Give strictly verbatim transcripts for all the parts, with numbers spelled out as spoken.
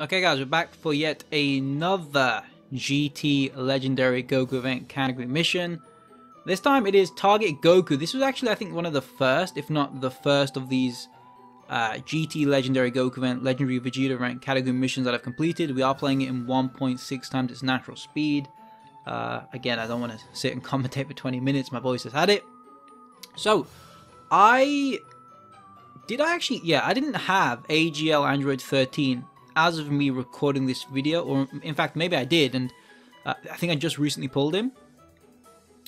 Okay guys, we're back for yet another G T Legendary Goku event category mission. This time it is Target Goku. This was actually, I think, one of the first, if not the first of these uh, G T Legendary Goku event, Legendary Vegeta event category missions that I've completed. We are playing it in one point six times its natural speed. Uh, again, I don't want to sit and commentate for twenty minutes. My voice has had it. So, I... Did I actually... Yeah, I didn't have A G L Android thirteen as of me recording this video, or in fact maybe I did, and uh, I think I just recently pulled him,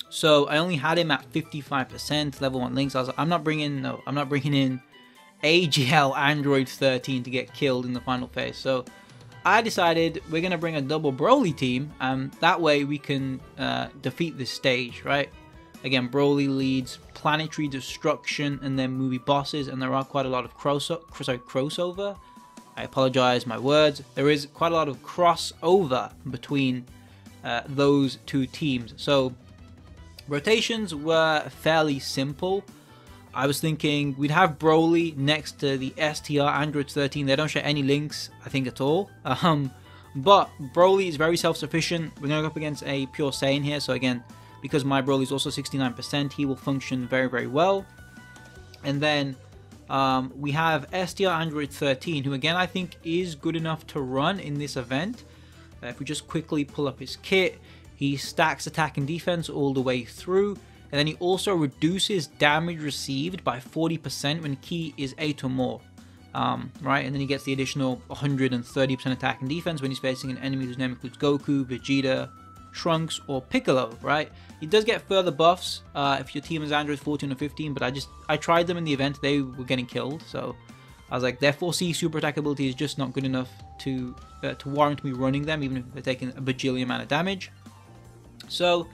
so I only had him at fifty-five percent level one links. I was like, I'm not bringing no I'm not bringing in A G L Android thirteen to get killed in the final phase, so I decided we're gonna bring a double Broly team, and um, that way we can uh, defeat this stage, right? Again, Broly leads planetary destruction and then movie bosses, and there are quite a lot of crossover sorry, crossover I apologize, my words. There is quite a lot of crossover between uh, those two teams. So, rotations were fairly simple. I was thinking we'd have Broly next to the S T R Android thirteen. They don't share any links, I think, at all. Um, but Broly is very self-sufficient. We're going to go up against a pure Saiyan here. So again, because my Broly is also sixty-nine percent, he will function very, very well. And then... Um, we have S D R Android thirteen, who again I think is good enough to run in this event. Uh, if we just quickly pull up his kit, he stacks attack and defense all the way through, and then he also reduces damage received by forty percent when key is eight or more, um, right? And then he gets the additional one hundred thirty percent attack and defense when he's facing an enemy whose name includes Goku, Vegeta, Trunks, or Piccolo, right? He does get further buffs uh, if your team is Android fourteen or fifteen, but I just I tried them in the event, they were getting killed, so I was like, their four C super attack ability is just not good enough to uh, to warrant me running them, even if they're taking a bajillion amount of damage. So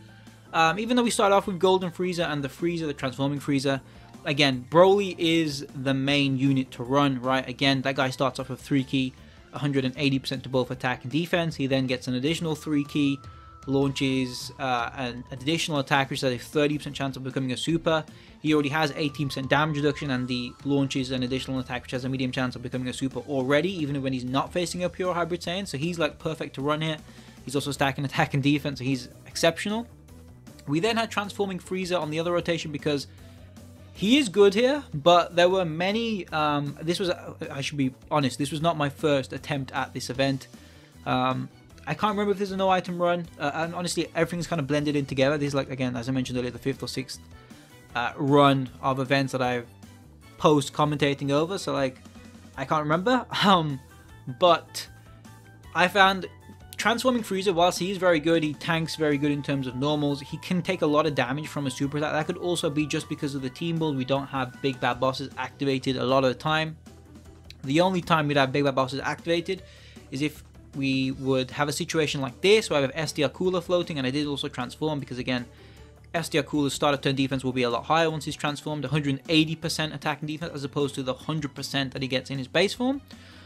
um, even though we start off with Golden Frieza and the Frieza, the Transforming Frieza, again, Broly is the main unit to run, right? Again, that guy starts off with three key, one hundred eighty percent to both attack and defense. He then gets an additional three key, launches uh, an additional attack which has a thirty percent chance of becoming a super. He already has eighteen percent damage reduction, and he launches an additional attack which has a medium chance of becoming a super already, even when he's not facing a pure hybrid Saiyan, so he's like perfect to run here. He's also stacking attack and defense, so he's exceptional. We then had Transforming Frieza on the other rotation because he is good here, but there were many, um, this was, I should be honest, this was not my first attempt at this event. Um, I can't remember if there's a no item run, uh, and honestly everything's kind of blended in together. This is like, again, as I mentioned earlier, the fifth or sixth uh, run of events that I've post commentating over, so like I can't remember, um, but I found Transforming Frieza, whilst he is very good, he tanks very good in terms of normals, he can take a lot of damage from a super attack. That could also be just because of the team build. We don't have big bad bosses activated a lot of the time. The only time we'd have big bad bosses activated is if we would have a situation like this where I have S D R Cooler floating, and I did also transform because, again, S D R Cooler's start of turn defense will be a lot higher once he's transformed, one hundred eighty percent attack and defense as opposed to the one hundred percent that he gets in his base form.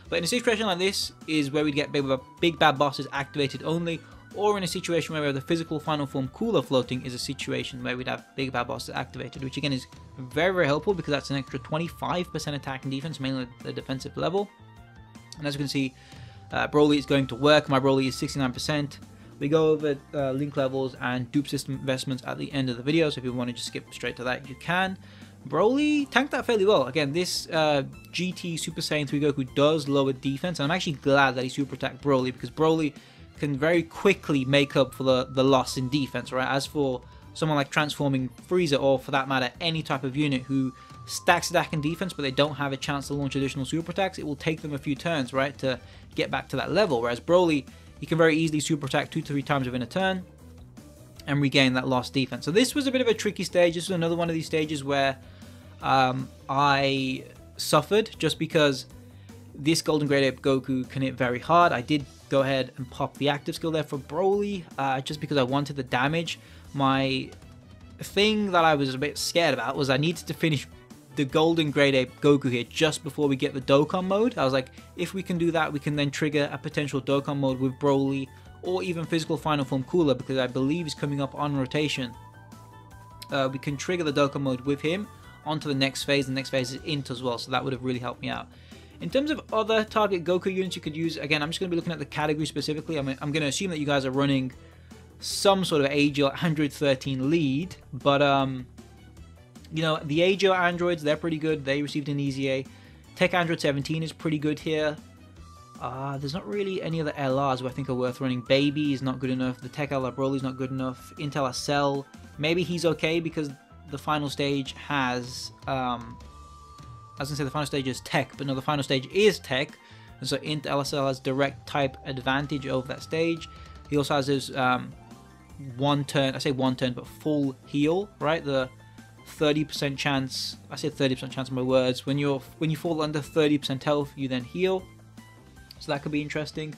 But in a situation like this is where we'd get big, big bad bosses activated only, or in a situation where we have the Physical Final Form Cooler floating is a situation where we'd have big bad bosses activated, which again is very, very helpful because that's an extra twenty-five percent attack and defense, mainly at the defensive level. And as you can see, Uh, Broly is going to work. My Broly is sixty-nine percent. We go over uh, link levels and dupe system investments at the end of the video, so if you want to just skip straight to that, you can. Broly tanked that fairly well. Again, this uh, G T Super Saiyan three Goku does lower defense, and I'm actually glad that he super attacked Broly because Broly can very quickly make up for the, the loss in defense, right? As for someone like Transforming Frieza, or for that matter, any type of unit who stacks attack and defense, but they don't have a chance to launch additional super attacks, it will take them a few turns, right, to get back to that level. Whereas Broly, he can very easily super attack two to three times within a turn and regain that lost defense. So this was a bit of a tricky stage. This was another one of these stages where um, I suffered just because this Golden Great Ape Goku can hit very hard. I did go ahead and pop the active skill there for Broly uh, just because I wanted the damage. My thing that I was a bit scared about was I needed to finish the Golden Great Ape Goku here just before we get the Dokkan mode. I was like, if we can do that, we can then trigger a potential Dokkan mode with Broly or even Physical Final Form Cooler, because I believe he's coming up on rotation. Uh, we can trigger the Dokkan mode with him onto the next phase. The next phase is Int as well, so that would have really helped me out. In terms of other target Goku units you could use, again, I'm just going to be looking at the category specifically. I mean, I'm going to assume that you guys are running some sort of A G L Android thirteen lead, but um, you know, the A G L Androids, they're pretty good. They received an easy A. Tech Android seventeen is pretty good here. Uh, there's not really any other L Rs who I think are worth running. Baby is not good enough. The Tech L R Broly is not good enough. Intel Cell, maybe he's okay because the final stage has... Um, I was going to say the final stage is Tech, but no, the final stage is Tech. And so Int L S L has direct type advantage over that stage. He also has his um, one turn, I say one turn, but full heal, right? The thirty percent chance, I say thirty percent chance in my words. When, you're, when you fall under thirty percent health, you then heal. So that could be interesting.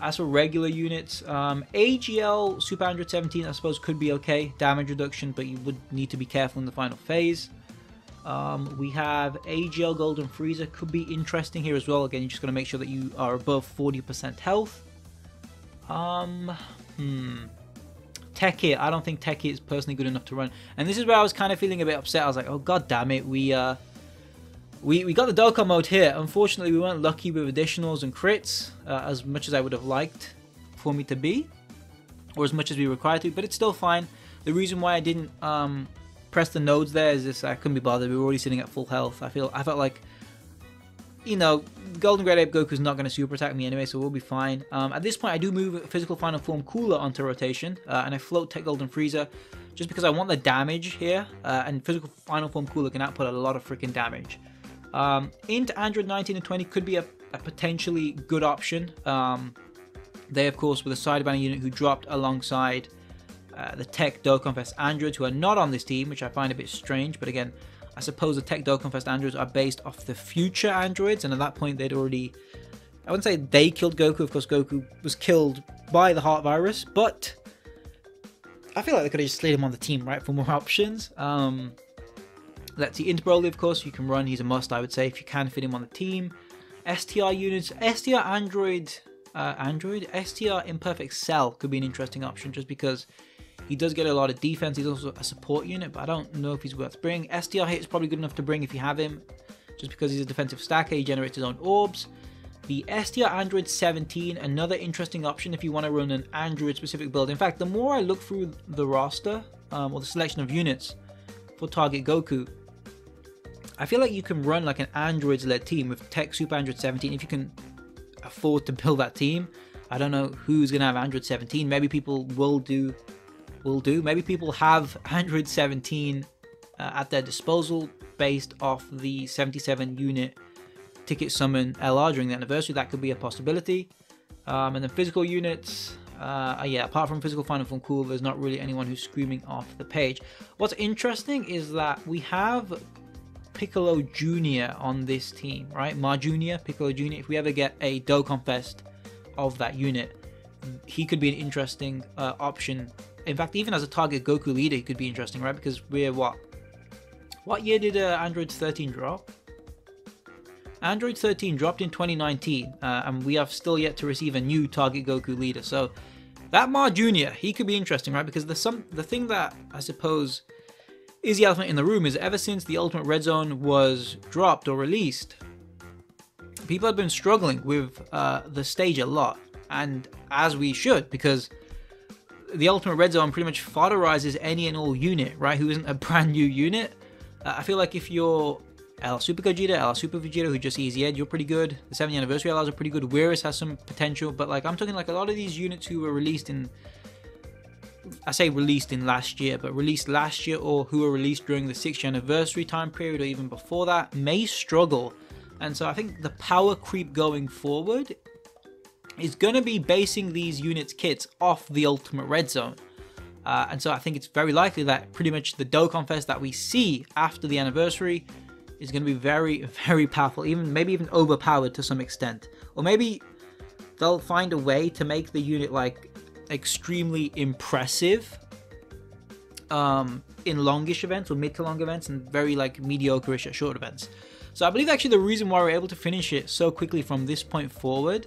As for regular units, um, A G L Super Android seventeen, I suppose, could be okay. Damage reduction, but you would need to be careful in the final phase. Um, we have A G L Golden Frieza, could be interesting here as well. Again, you just got to make sure that you are above forty percent health. Um, hmm. Tech Hit, I don't think Tech Hit is personally good enough to run. And this is where I was kind of feeling a bit upset. I was like, oh, god damn it. We, uh, we, we got the Dokkan mode here. Unfortunately, we weren't lucky with additionals and crits uh, as much as I would have liked for me to be, or as much as we required to, but it's still fine. The reason why I didn't, um... press the nodes there is this, I couldn't be bothered. We were already sitting at full health. I feel I felt like, you know, Golden Great Ape Goku's not going to super attack me anyway, so we'll be fine. Um, at this point, I do move Physical Final Form Cooler onto rotation, uh, and I float Tech Golden Frieza just because I want the damage here, uh, and Physical Final Form Cooler can output a lot of freaking damage. Um, into Android nineteen and twenty could be a, a potentially good option. Um, they, of course, were the sidebanner unit who dropped alongside... Uh, the Tech Dokkan Fest Androids, who are not on this team, which I find a bit strange, but again, I suppose the Tech Dokkan Fest Androids are based off the future Androids, and at that point they'd already, I wouldn't say they killed Goku, of course Goku was killed by the heart virus, but I feel like they could have just slid him on the team, right, for more options. Um, let's see, Interbroly, of course, you can run, he's a must, I would say, if you can fit him on the team. S T R units, S T R Android, uh, Android? S T R Imperfect Cell could be an interesting option, just because he does get a lot of defense. He's also a support unit, but I don't know if he's worth bringing. S T R Hit is probably good enough to bring if you have him, just because he's a defensive stacker. He generates his own orbs. The S T R Android seventeen, another interesting option if you want to run an Android-specific build. In fact, the more I look through the roster, um, or the selection of units for target Goku, I feel like you can run like an Androids-led team with Tech Super Android seventeen if you can afford to build that team. I don't know who's going to have Android seventeen. Maybe people will do... will do. Maybe people have Android seventeen uh, at their disposal based off the seventy-seven unit ticket summon L R during the anniversary. That could be a possibility. Um, and then physical units, uh, yeah, apart from Physical Final Form Cool, there's not really anyone who's screaming off the page. What's interesting is that we have Piccolo Junior on this team, right? Mar Junior, Piccolo Junior, if we ever get a Dokkan Fest of that unit, he could be an interesting uh, option. In fact, even as a target Goku leader, he could be interesting, right? Because we're what? What year did uh, Android thirteen drop? Android thirteen dropped in twenty nineteen, uh, and we have still yet to receive a new target Goku leader. So that Mar Junior, he could be interesting, right? Because there's some the thing that I suppose is the elephant in the room is ever since the Ultimate Red Zone was dropped or released, people have been struggling with uh, the stage a lot, and as we should, because the Ultimate Red Zone pretty much fodderizes any and all unit, right, who isn't a brand new unit. Uh, I feel like if you're L R Super Gogeta, L R Super Vegeta, who just E Z Ed, you're pretty good. The seventh Anniversary L Rs are pretty good. Whis has some potential, but like I'm talking like a lot of these units who were released in, I say released in last year, but released last year or who were released during the sixth Anniversary time period or even before that may struggle. And so I think the power creep going forward is going to be basing these units' kits off the Ultimate Red Zone. Uh, and so I think it's very likely that pretty much the Dokkan Fest that we see after the anniversary is going to be very, very powerful, even maybe even overpowered to some extent. Or maybe they'll find a way to make the unit like extremely impressive um, in longish events or mid to long events and very like mediocre-ish at short events. So I believe actually the reason why we're able to finish it so quickly from this point forward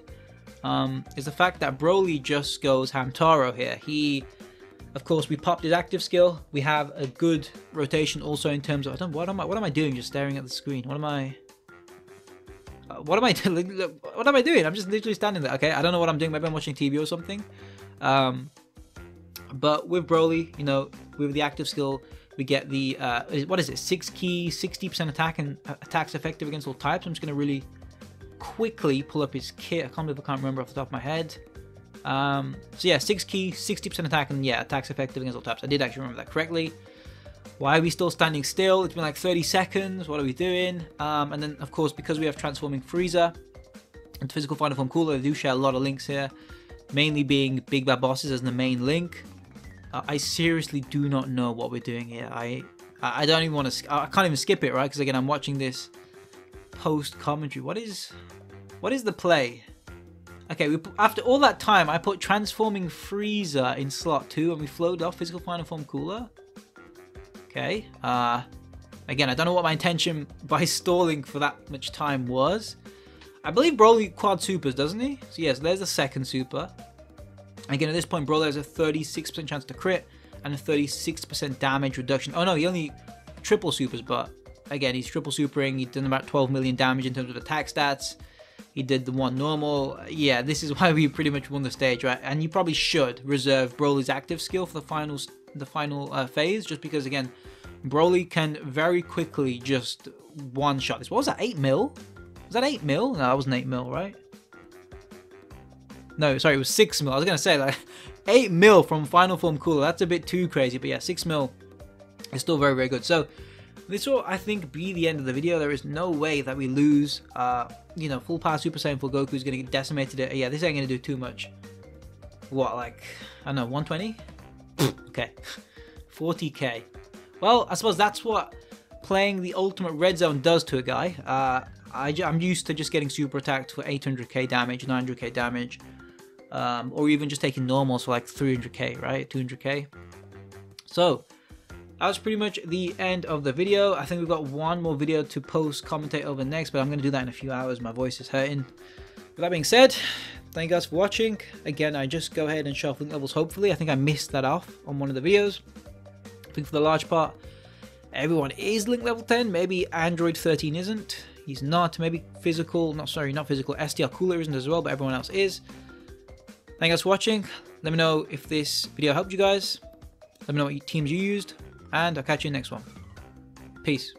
Um, is the fact that Broly just goes Hamtaro here. He, of course, we popped his active skill. We have a good rotation also in terms of, I don't, what am I, what am I doing just staring at the screen? What am I, uh, what am I doing? What am I doing? I'm just literally standing there. Okay, I don't know what I'm doing. Maybe I'm watching T V or something. Um, but with Broly, you know, with the active skill, we get the uh, what is it? Six key, sixty percent attack and uh, attacks effective against all types. I'm just gonna really quickly pull up his kit. I can't believe I can't remember off the top of my head. Um, so yeah, six key, sixty percent attack, and yeah, attacks effective against all types. I did actually remember that correctly. Why are we still standing still? It's been like thirty seconds. What are we doing? Um, and then, of course, because we have Transforming Frieza and Physical Final Form Cooler, they do share a lot of links here, mainly being Big Bad Bosses as the main link. Uh, I seriously do not know what we're doing here. I I don't even want to... I can't even skip it, right? Because, again, I'm watching this post-commentary. What is... What is the play? Okay, we, after all that time, I put Transforming Frieza in slot two, and we flowed off Physical Final Form Cooler. Okay, uh, again, I don't know what my intention by stalling for that much time was. I believe Broly quad supers, doesn't he? So yes, there's the second super. Again, at this point, Broly has a thirty-six percent chance to crit and a thirty-six percent damage reduction. Oh no, he only triple supers, but again, he's triple supering. He's done about twelve million damage in terms of attack stats. He did the one normal. Yeah, this is why we pretty much won the stage, right? And you probably should reserve Broly's active skill for the final stage. The final uh, phase, just because again, Broly can very quickly just one shot this. What was that? Eight mil? Was that eight mil? No, that wasn't eight mil, right? No, sorry, it was six mil. I was gonna say like eight mil from Final Form Cooler. That's a bit too crazy, but yeah, six mil is still very, very good. So this will, I think, be the end of the video. There is no way that we lose. Uh, you know, Full Power Super Saiyan four Goku is gonna get decimated. Yeah, this ain't gonna do too much. What, like I don't know, one twenty? Okay, forty K. Well, I suppose that's what playing the Ultimate Red Zone does to a guy. Uh, I, I'm used to just getting super attacked for eight hundred K damage, nine hundred K damage, um, or even just taking normals for like three hundred K, right? two hundred K. So that was pretty much the end of the video. I think we've got one more video to post, commentate over next, but I'm going to do that in a few hours. My voice is hurting. With that being said, thank you guys for watching. Again, I just go ahead and show off link levels, hopefully. I think I missed that off on one of the videos. I think for the large part, everyone is link level ten. Maybe Android thirteen isn't. He's not. Maybe physical, not sorry, not physical. S T R Cooler isn't as well, but everyone else is. Thank you guys for watching. Let me know if this video helped you guys. Let me know what teams you used. And I'll catch you in the next one. Peace.